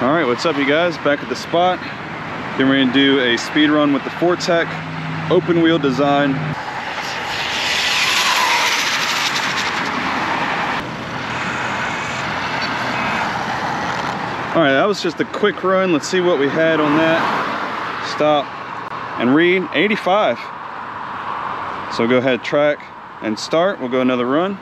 All right, what's up you guys? Back at the spot. Then we're gonna do a speed run with the Fortec open wheel design. All right, that was just a quick run. Let's see what we had on that. Stop and read 85. So go ahead, track and start. We'll go another run.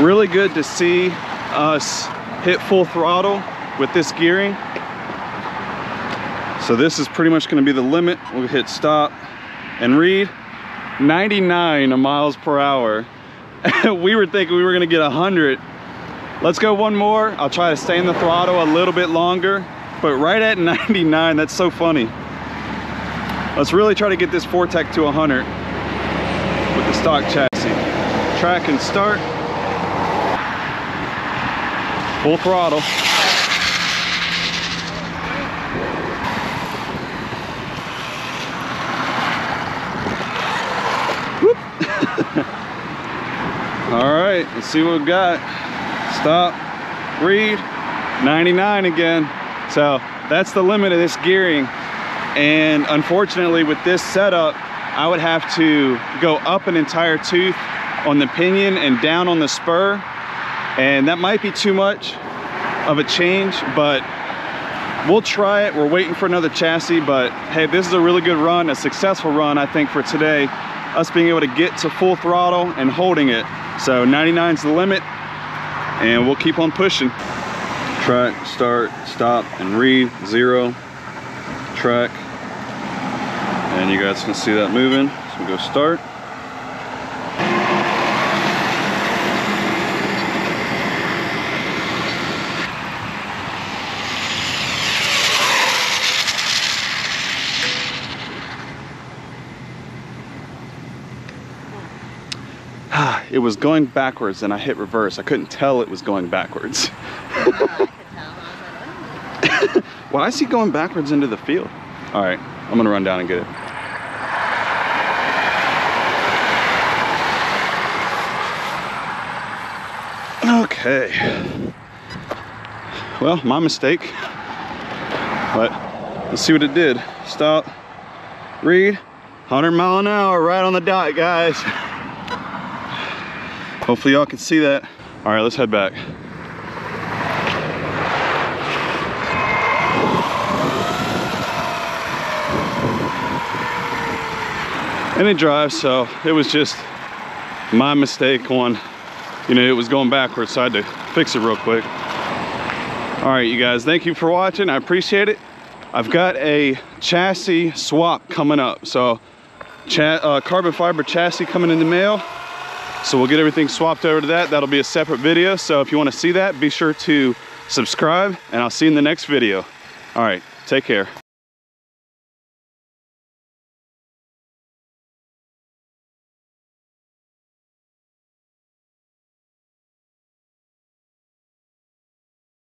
Really good to see us hit full throttle with this gearing. So this is pretty much going to be the limit. We'll hit stop and read 99 miles per hour. We were thinking we were going to get 100. Let's go one more. I'll try to stay in the throttle a little bit longer, but right at 99, that's so funny. Let's really try to get this Fortec to 100 with the stock chassis. Track and start. Full throttle. Whoop. All right, let's see what we've got. Stop, read, 99 again. So that's the limit of this gearing. And unfortunately with this setup, I would have to go up an entire tooth on the pinion and down on the spur. And that might be too much of a change, but we'll try it. We're waiting for another chassis, but hey, this is a really good run, a successful run, I think, for today. Us being able to get to full throttle and holding it. So 99's the limit, and we'll keep on pushing. Track, start, stop, and read, 0. Track, and you guys can see that moving. So we'll go start. It was going backwards and I hit reverse. I couldn't tell it was going backwards. Why is he going backwards into the field? All right, I'm gonna run down and get it. Okay. Well, my mistake. But let's see what it did. Stop, read, 100 mile an hour right on the dot, guys. Hopefully y'all can see that. All right, let's head back. And it drives, so it was just my mistake on, you know, it was going backwards, so I had to fix it real quick. All right, you guys, thank you for watching. I appreciate it. I've got a chassis swap coming up. So carbon fiber chassis coming in the mail. So we'll get everything swapped over to that. That'll be a separate video. So if you want to see that, be sure to subscribe and I'll see you in the next video. All right, take care.